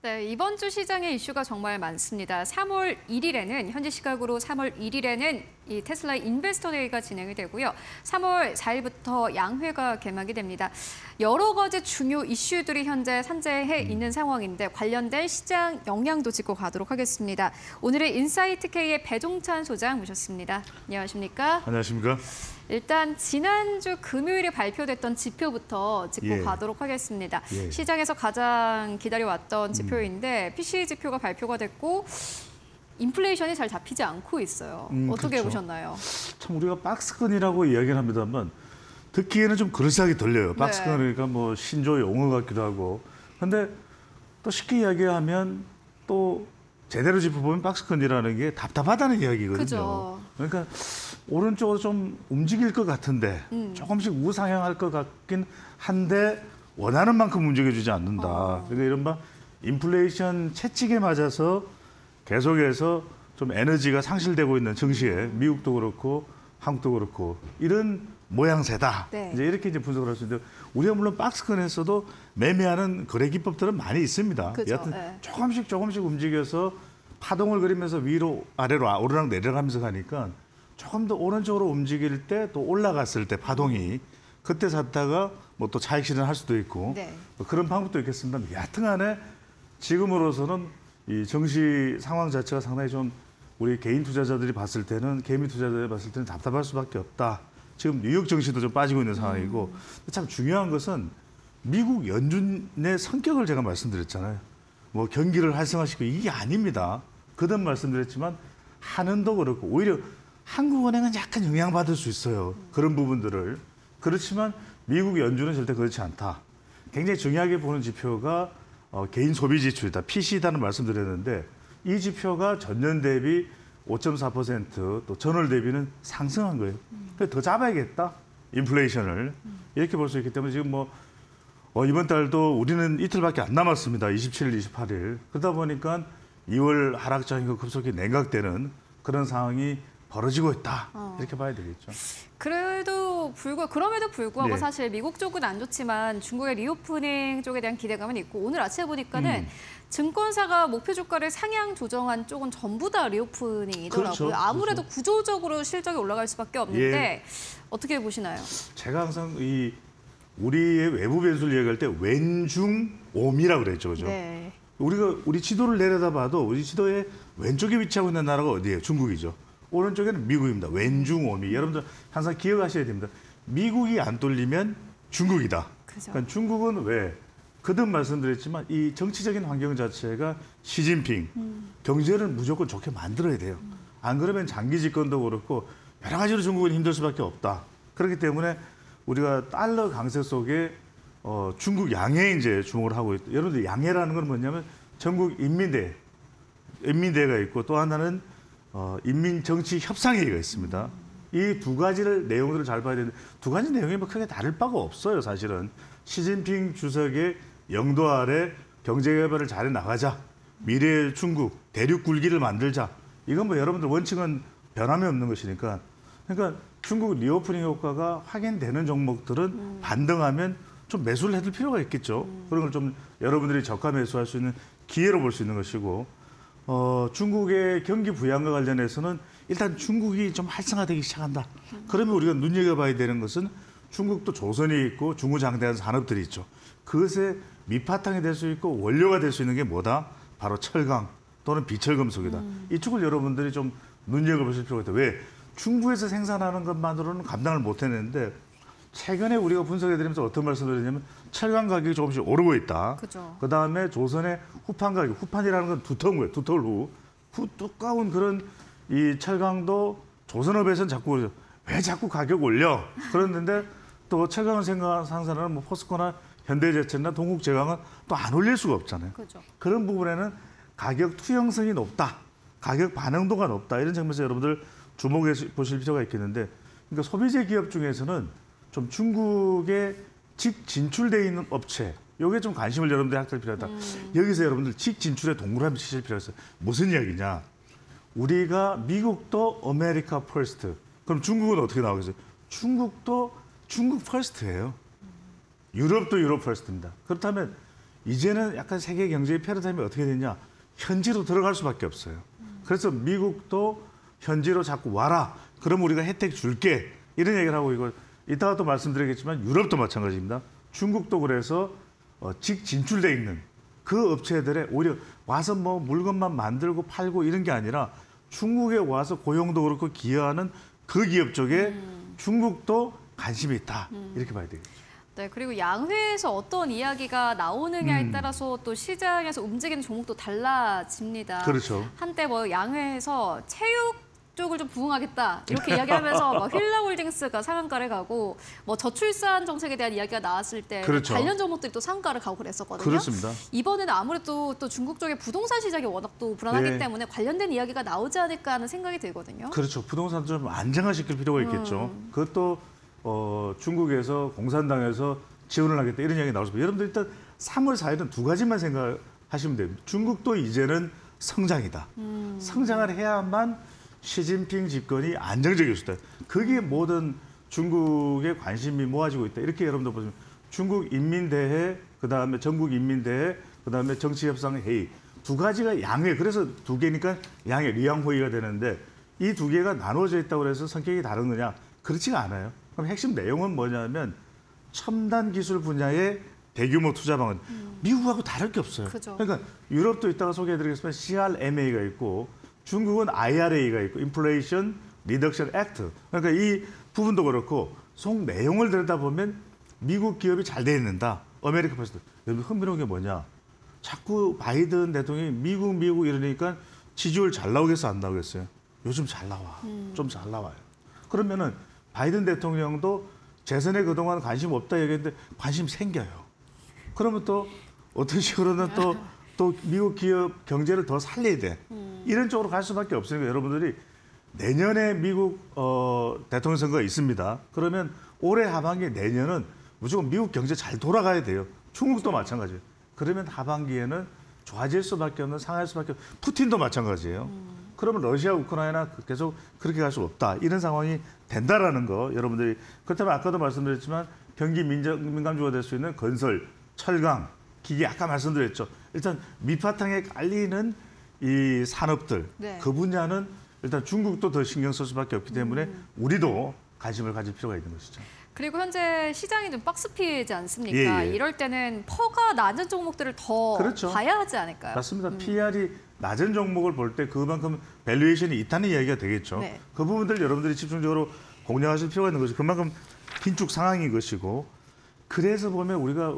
네, 이번 주 시장의 이슈가 정말 많습니다. 3월 1일에는 현지 시각으로 3월 1일에는 이 테슬라 인베스터 데이가 진행이 되고요. 3월 4일부터 양회가 개막이 됩니다. 여러 가지 중요 이슈들이 현재 산재해 있는 상황인데 관련된 시장 영향도 짚고 가도록 하겠습니다. 오늘의 인사이트K의 배종찬 소장 모셨습니다. 안녕하십니까? 안녕하십니까? 일단 지난주 금요일에 발표됐던 지표부터 짚고 가도록 하겠습니다. 시장에서 가장 기다려왔던 지표인데 PCE 지표가 발표가 됐고 인플레이션이 잘 잡히지 않고 있어요. 어떻게 보셨나요? 참 우리가 박스권이라고 이야기를 합니다만 듣기에는 좀 그럴싸하게 들려요. 박스권 그러니까 뭐 신조 용어 같기도 하고. 근데 또 쉽게 이야기하면 또 제대로 짚어보면 박스권이라는 게 답답하다는 이야기거든요. 그죠. 그러니까 오른쪽으로 좀 움직일 것 같은데 조금씩 우상향할 것 같긴 한데 원하는 만큼 움직여주지 않는다. 그러니까 이른바 인플레이션 채찍에 맞아서 계속해서 좀 에너지가 상실되고 있는 증시에 미국도 그렇고 한국도 그렇고 이런 모양새다. 이제 이렇게 이제 분석을 할 수 있는데 우리가 물론 박스권에서도 매매하는 거래 기법들은 많이 있습니다. 그죠, 여하튼 조금씩 움직여서 파동을 그리면서 위로 아래로 오르락 내려가면서 가니까 조금 더 오른쪽으로 움직일 때 또 올라갔을 때 파동이 그때 샀다가 뭐 또 차익 실현할 수도 있고 뭐 그런 방법도 있겠습니다. 여하튼간에 지금으로서는 이 정시 상황 자체가 상당히 좀 우리 개인 투자자들이 봤을 때는 개미 투자자들이 봤을 때는 답답할 수밖에 없다. 지금 뉴욕 정시도 좀 빠지고 있는 상황이고 참 중요한 것은 미국 연준의 성격을 제가 말씀드렸잖아요. 뭐 경기를 활성화시키고 이게 아닙니다. 그전 말씀드렸지만 한은도 그렇고 오히려 한국은행은 약간 영향받을 수 있어요. 그런 부분들을. 그렇지만 미국 연준은 절대 그렇지 않다. 굉장히 중요하게 보는 지표가 개인 소비 지출이다. PCE라는 말씀드렸는데 이 지표가 전년 대비 5.4% 또 전월 대비는 상승한 거예요. 그래서 더 잡아야겠다. 인플레이션을. 이렇게 볼 수 있기 때문에 지금 뭐 이번 달도 우리는 이틀밖에 안 남았습니다. 27일, 28일. 그러다 보니까 2월 하락장이고 급속히 냉각되는 그런 상황이 벌어지고 있다. 이렇게 봐야 되겠죠. 그럼에도 불구하고 사실 미국 쪽은 안 좋지만 중국의 리오프닝 쪽에 대한 기대감은 있고 오늘 아침에 보니까는 증권사가 목표 주가를 상향 조정한 쪽은 전부 다 리오프닝이더라고요. 그렇죠. 아무래도 그렇죠. 구조적으로 실적이 올라갈 수밖에 없는데 어떻게 보시나요? 제가 항상 이 우리의 외부 변수를 이야기할 때 왼중옴이라고 그랬죠. 그죠? 네. 우리 지도를 내려다봐도 우리 지도에 왼쪽에 위치하고 있는 나라가 어디예요? 중국이죠. 오른쪽에는 미국입니다. 왼중옴이. 여러분들 항상 기억하셔야 됩니다. 미국이 안 뚫리면 중국이다. 그죠. 그러니까 중국은 왜? 그든 말씀드렸지만 이 정치적인 환경 자체가 시진핑, 경제를 무조건 좋게 만들어야 돼요. 안 그러면 장기 집권도 그렇고 여러 가지로 중국은 힘들 수밖에 없다. 그렇기 때문에 우리가 달러 강세 속에 중국 양해에 이제 주목을 하고 있다. 여러분들 양해라는 건 뭐냐면 전국 인민대회가 있고 또 하나는 인민정치협상회의가 있습니다. 이 두 가지를 내용들을 잘 봐야 되는데 두 가지 내용이 뭐 크게 다를 바가 없어요. 사실은 시진핑 주석의 영도 아래 경제개발을 잘해 나가자. 미래의 중국, 대륙굴기를 만들자. 이건 뭐 여러분들 원칙은 변함이 없는 것이니까. 그러니까 중국 리오프닝 효과가 확인되는 종목들은 반등하면 좀 매수를 해둘 필요가 있겠죠. 그런 걸 좀 여러분들이 저가 매수할 수 있는 기회로 볼 수 있는 것이고 중국의 경기 부양과 관련해서는 일단 중국이 좀 활성화되기 시작한다. 그러면 우리가 눈여겨봐야 되는 것은 중국도 조선이 있고 중구장대한 산업들이 있죠. 그것에 밑바탕이 될 수 있고 원료가 될 수 있는 게 뭐다? 바로 철강 또는 비철금속이다. 이쪽을 여러분들이 좀 눈여겨보실 필요가 있다. 왜? 중국에서 생산하는 것만으로는 감당을 못했는데 최근에 우리가 분석해드리면서 어떤 말씀을 드리냐면 철강 가격이 조금씩 오르고 있다. 그죠. 그다음에 조선의 후판 가격, 후판이라는 건 두터운 거예요. 두터울 후 두꺼운 그런 이 철강도 조선업에서는 자꾸 왜 자꾸 가격 올려? 그랬는데 또 철강을 생산하는 뭐 포스코나 현대제철이나 동국제강은 또 안 올릴 수가 없잖아요. 그죠. 그런 부분에는 가격 투영성이 높다, 가격 반응도가 높다 이런 측면에서 여러분들 주목해 보실 필요가 있겠는데 그러니까 소비재 기업 중에서는 좀 중국에 직진출되어 있는 업체 여기에 좀 관심을 여러분들이 확대할 필요하다. 여기서 여러분들 직진출에 동그라미 치실 필요가 있어요. 무슨 이야기냐. 우리가 미국도 아메리카 퍼스트. 그럼 중국은 어떻게 나오겠어요? 중국도 중국 퍼스트예요. 유럽도 유럽 퍼스트입니다. 그렇다면 이제는 약간 세계 경제의 패러다임이 어떻게 되냐. 현지로 들어갈 수밖에 없어요. 그래서 미국도 현지로 자꾸 와라. 그럼 우리가 혜택 줄게. 이런 얘기를 하고 이거 이따가 또 말씀드리겠지만 유럽도 마찬가지입니다. 중국도 그래서 직진출돼 있는 그 업체들의 오히려 와서 뭐 물건만 만들고 팔고 이런 게 아니라 중국에 와서 고용도 그렇고 기여하는 그 기업 쪽에 중국도 관심이 있다. 이렇게 봐야 되겠죠. 네, 그리고 양회에서 어떤 이야기가 나오느냐에 따라서 또 시장에서 움직이는 종목도 달라집니다. 그렇죠. 한때 뭐 양회에서 체육 쪽을 좀 부흥하겠다 이렇게 이야기하면서 막 휠라홀딩스가 상한가를 가고 뭐 저출산 정책에 대한 이야기가 나왔을 때 그렇죠. 관련 종목들이 또 상한가를 가고 그랬었거든요. 그렇습니다. 이번에는 아무래도 또 중국 쪽의 부동산 시장이 워낙 또 불안하기 네. 때문에 관련된 이야기가 나오지 않을까 하는 생각이 들거든요. 그렇죠. 부동산 좀 안정화시킬 필요가 있겠죠. 그것도 중국에서 공산당에서 지원을 하겠다 이런 이야기 나오죠. 여러분들 일단 3월 4일은 두 가지만 생각하시면 됩니다. 중국도 이제는 성장이다. 성장을 해야만 시진핑 집권이 안정적일 수 있다. 그게 모든 중국의 관심이 모아지고 있다. 이렇게 여러분들 보시면 중국 인민대회, 그다음에 전국 인민대회, 그다음에 정치협상회의 두 가지가 양회. 그래서 두 개니까 양회, 리양회의가 되는데 이 두 개가 나눠져 있다고 해서 성격이 다르느냐? 그렇지가 않아요. 그럼 핵심 내용은 뭐냐면 첨단 기술 분야의 대규모 투자 방안. 미국하고 다를 게 없어요. 그죠. 그러니까 유럽도 이따가 소개해드리겠지만 CRMA가 있고 중국은 IRA가 있고 인플레이션 리덕션 액트. 그러니까 이 부분도 그렇고 속 내용을 들여다보면 미국 기업이 잘 돼 있는다. 아메리카 퍼스트. 여러분 흥미로운 게 뭐냐. 자꾸 바이든 대통령이 미국 이러니까 지지율 잘 나오겠어 안 나오겠어요? 요즘 잘 나와. 좀 잘 나와요. 그러면은 바이든 대통령도 재선에 그동안 관심 없다 얘기했는데 관심 생겨요. 그러면 또 어떤 식으로는 또 미국 기업 경제를 더 살려야 돼. 이런 쪽으로 갈 수밖에 없으니까 여러분들이 내년에 미국 대통령 선거가 있습니다. 그러면 올해 하반기 내년은 무조건 미국 경제 잘 돌아가야 돼요. 중국도 마찬가지예요. 그러면 하반기에는 좋아질 수밖에 없는 상할 수밖에 없는 푸틴도 마찬가지예요. 그러면 러시아, 우크라이나 계속 그렇게 갈 수 없다. 이런 상황이 된다라는 거 여러분들이. 그렇다면 아까도 말씀드렸지만 경기 민감주가 될 수 있는 건설, 철강, 기계 아까 말씀드렸죠. 일단 밑바탕에 깔리는 이 산업들, 네. 그 분야는 일단 중국도 더 신경 쓸 수밖에 없기 때문에 우리도 관심을 가질 필요가 있는 것이죠. 그리고 현재 시장이 좀 박스피지 않습니까? 예, 예. 이럴 때는 퍼가 낮은 종목들을 더 그렇죠. 봐야 하지 않을까요? 맞습니다. PR이 낮은 종목을 볼 때 그만큼 밸류에이션이 있다는 이야기가 되겠죠. 네. 그 부분들 여러분들이 집중적으로 공략하실 필요가 있는 것이고 그만큼 긴축 상황인 것이고 그래서 보면 우리가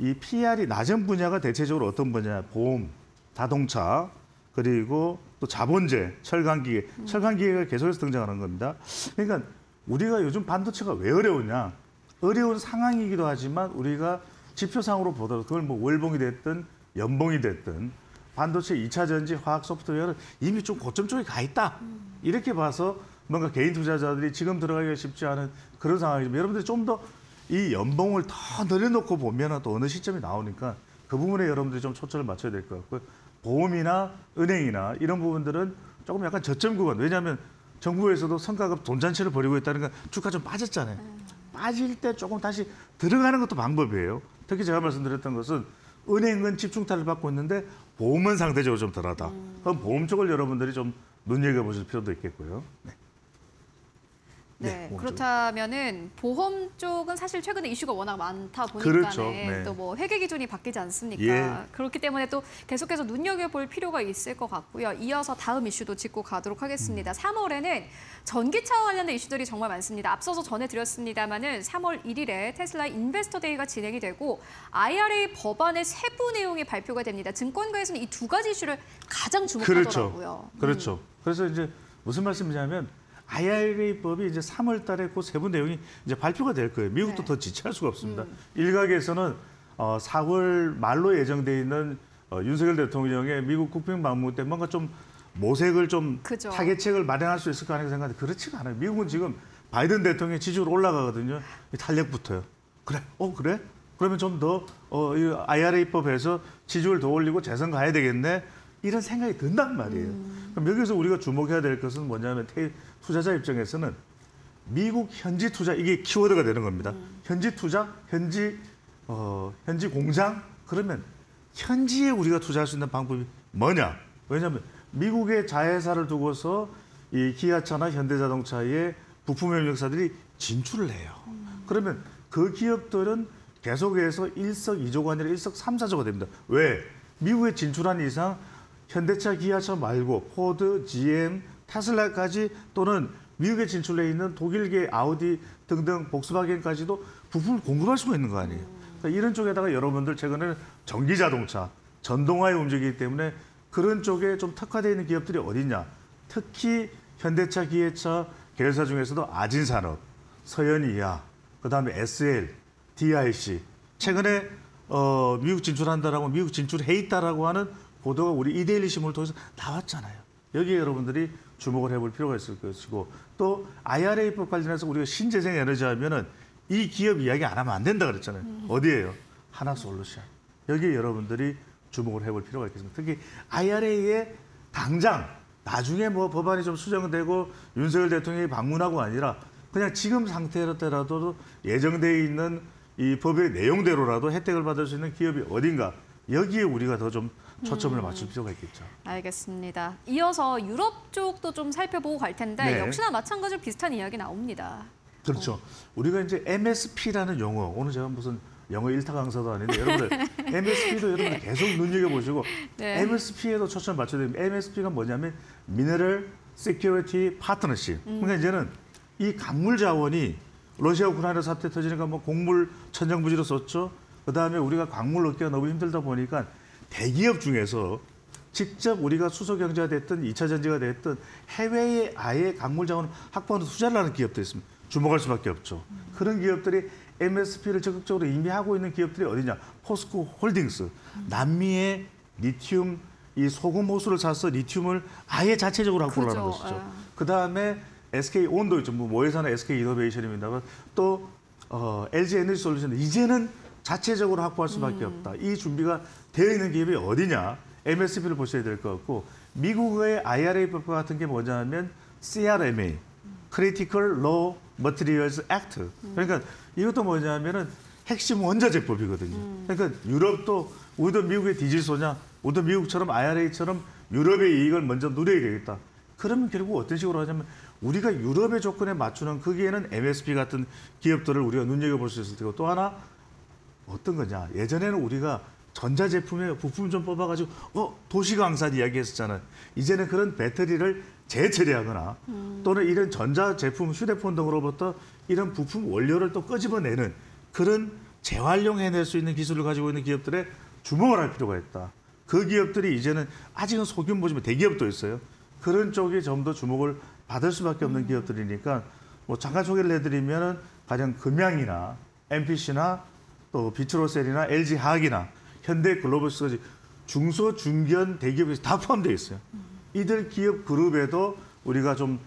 이 PR이 낮은 분야가 대체적으로 어떤 분야? 보험, 자동차, 그리고 또 자본재, 철강기계. 철강기계가 계속해서 등장하는 겁니다. 그러니까 우리가 요즘 반도체가 왜 어려우냐. 어려운 상황이기도 하지만 우리가 지표상으로 보더라도 그걸 뭐 월봉이 됐든 연봉이 됐든 반도체 2차 전지, 화학 소프트웨어는 이미 좀 고점 쪽에 가 있다. 이렇게 봐서 뭔가 개인 투자자들이 지금 들어가기가 쉽지 않은 그런 상황이지만 여러분들이 좀 더 이 연봉을 더 늘려놓고 보면 또 어느 시점이 나오니까 그 부분에 여러분들이 좀 초점을 맞춰야 될 것 같고요. 보험이나 은행이나 이런 부분들은 조금 약간 저점 구간. 왜냐하면 정부에서도 성과급 돈잔치를 벌이고 있다는 건 주가 좀 빠졌잖아요. 빠질 때 조금 다시 들어가는 것도 방법이에요. 특히 제가 말씀드렸던 것은 은행은 집중타를 받고 있는데 보험은 상대적으로 좀 덜하다. 그럼 보험 쪽을 여러분들이 좀 눈여겨보실 필요도 있겠고요. 네. 네, 그렇다면은 보험 쪽은 사실 최근에 이슈가 워낙 많다 보니까 그렇죠. 네. 또 뭐 회계 기준이 바뀌지 않습니까? 예. 그렇기 때문에 또 계속해서 눈여겨볼 필요가 있을 것 같고요. 이어서 다음 이슈도 짚고 가도록 하겠습니다. 3월에는 전기차와 관련된 이슈들이 정말 많습니다. 앞서서 전해드렸습니다만은 3월 1일에 테슬라 인베스터 데이가 진행이 되고 IRA 법안의 세부 내용이 발표가 됩니다. 증권가에서는 이 두 가지 이슈를 가장 주목하더라고요. 그렇죠. 그래서 이제 무슨 말씀이냐면 IRA 법이 이제 3월 달에 그 세부 내용이 이제 발표가 될 거예요. 미국도 네. 더 지체할 수가 없습니다. 일각에서는 4월 말로 예정돼 있는 윤석열 대통령의 미국 국빈 방문 때 뭔가 좀 모색을 좀 그죠. 타개책을 마련할 수 있을까 하는 생각인데 그렇지가 않아요. 미국은 지금 바이든 대통령의 지지율 올라가거든요. 탄력부터요. 그래? 그래? 그러면 좀 더 IRA 법에서 지지율 더 올리고 재선 가야 되겠네. 이런 생각이 든단 말이에요. 그럼 여기서 우리가 주목해야 될 것은 뭐냐면 투자자 입장에서는 미국 현지 투자, 이게 키워드가 되는 겁니다. 현지 투자, 현지 공장. 그러면 현지에 우리가 투자할 수 있는 방법이 뭐냐? 왜냐하면 미국의 자회사를 두고서 이 기아차나 현대자동차의 부품 협력사들이 진출을 해요. 그러면 그 기업들은 계속해서 일석이조가 아니라 일석삼사조가 됩니다. 왜? 미국에 진출한 이상 현대차, 기아차 말고 포드, GM, 테슬라까지 또는 미국에 진출해 있는 독일계 아우디 등등 복스바겐까지도 부품을 공급할 수가 있는 거 아니에요. 그러니까 이런 쪽에다가 여러분들 최근에 전기자동차, 전동화에 움직이기 때문에 그런 쪽에 좀 특화되어 있는 기업들이 어딨냐. 특히 현대차, 기아차 계열사 중에서도 아진산업, 서연이야, 그다음에 SL, DIC. 최근에 미국 진출한다라고 미국 진출해 있다라고 하는 보도가 우리 이데일리 신문을 통해서 나왔잖아요. 여기에 여러분들이 주목을 해볼 필요가 있을 것이고 또 IRA법 관련해서 우리가 신재생에너지 하면은 이 기업 이야기 안 하면 안 된다 그랬잖아요. 어디예요? 하나솔루션. 여기에 여러분들이 주목을 해볼 필요가 있겠습니다. 특히 IRA에 당장 나중에 뭐 법안이 좀 수정되고 윤석열 대통령이 방문하고 아니라 그냥 지금 상태라도 예정되어 있는 이 법의 내용대로라도 혜택을 받을 수 있는 기업이 어딘가 여기에 우리가 더 좀 초점을 맞출 필요가 있겠죠. 알겠습니다. 이어서 유럽 쪽도 좀 살펴보고 갈 텐데 네. 역시나 마찬가지로 비슷한 이야기 나옵니다. 그렇죠. 우리가 이제 MSP라는 용어, 오늘 제가 무슨 영어 1타 강사도 아닌데 여러분들 MSP도 여러분들 계속 눈여겨보시고 네. MSP에도 초점을 맞춰야 됩니다. MSP가 뭐냐면 미네랄 시큐리티 파트너십. 그러니까 이제는 이 강물 자원이 러시아 우크라이나 사태 터지니까 뭐 곡물 천정부지로 썼죠. 그다음에 우리가 광물 얻기가 너무 힘들다 보니까 대기업 중에서 직접 우리가 수소경제가 됐든 2차 전지가 됐든 해외에 아예 광물 자원을 확보하는 투자를 하는 기업도 있습니다. 주목할 수밖에 없죠. 그런 기업들이 MSP를 적극적으로 이미 하고 있는 기업들이 어디냐. 포스코 홀딩스, 남미의 리튬, 이 소금 호수를 사서 리튬을 아예 자체적으로 확보를 하는 것이죠. 그다음에 SK 온도 있죠. 뭐 모회사나 SK 이노베이션입니다만 또 LG에너지솔루션 이제는 자체적으로 확보할 수밖에 없다. 이 준비가 되어 있는 기업이 어디냐? MSP를 보셔야 될 것 같고 미국의 IRA법과 같은 게 뭐냐면 CRMA, Critical Raw Materials Act. 그러니까 이것도 뭐냐면은 핵심 원자재법이거든요. 그러니까 유럽도 우리도 미국의 디젤 소냐, 우리도 미국처럼 IRA처럼 유럽의 이익을 먼저 누려야 되겠다. 그러면 결국 어떤 식으로 하냐면 우리가 유럽의 조건에 맞추는 거기에는 MSP 같은 기업들을 우리가 눈여겨볼 수 있을 테고 또 하나 어떤 거냐. 예전에는 우리가 전자제품에 부품 좀 뽑아가지고 도시광산 이야기했었잖아요. 이제는 그런 배터리를 재처리하거나 또는 이런 전자제품, 휴대폰 등으로부터 이런 부품 원료를 또 끄집어내는 그런 재활용해낼 수 있는 기술을 가지고 있는 기업들에 주목을 할 필요가 있다. 그 기업들이 이제는 아직은 소규모지만 대기업도 있어요. 그런 쪽이 좀 더 주목을 받을 수밖에 없는 기업들이니까 뭐 잠깐 소개를 해드리면 가장 금양이나 MPC나 또 비트로셀이나 LG 하학이나 현대글로비스까지 중소, 중견, 대기업에서 다 포함되어 있어요. 이들 기업 그룹에도 우리가 좀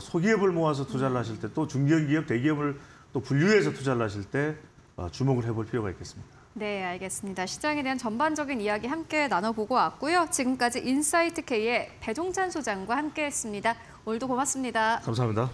소기업을 모아서 투자를 하실 때 또 중견기업, 대기업을 또 분류해서 투자를 하실 때 주목을 해볼 필요가 있겠습니다. 네, 알겠습니다. 시장에 대한 전반적인 이야기 함께 나눠보고 왔고요. 지금까지 인사이트K의 배종찬 소장과 함께했습니다. 오늘도 고맙습니다. 감사합니다.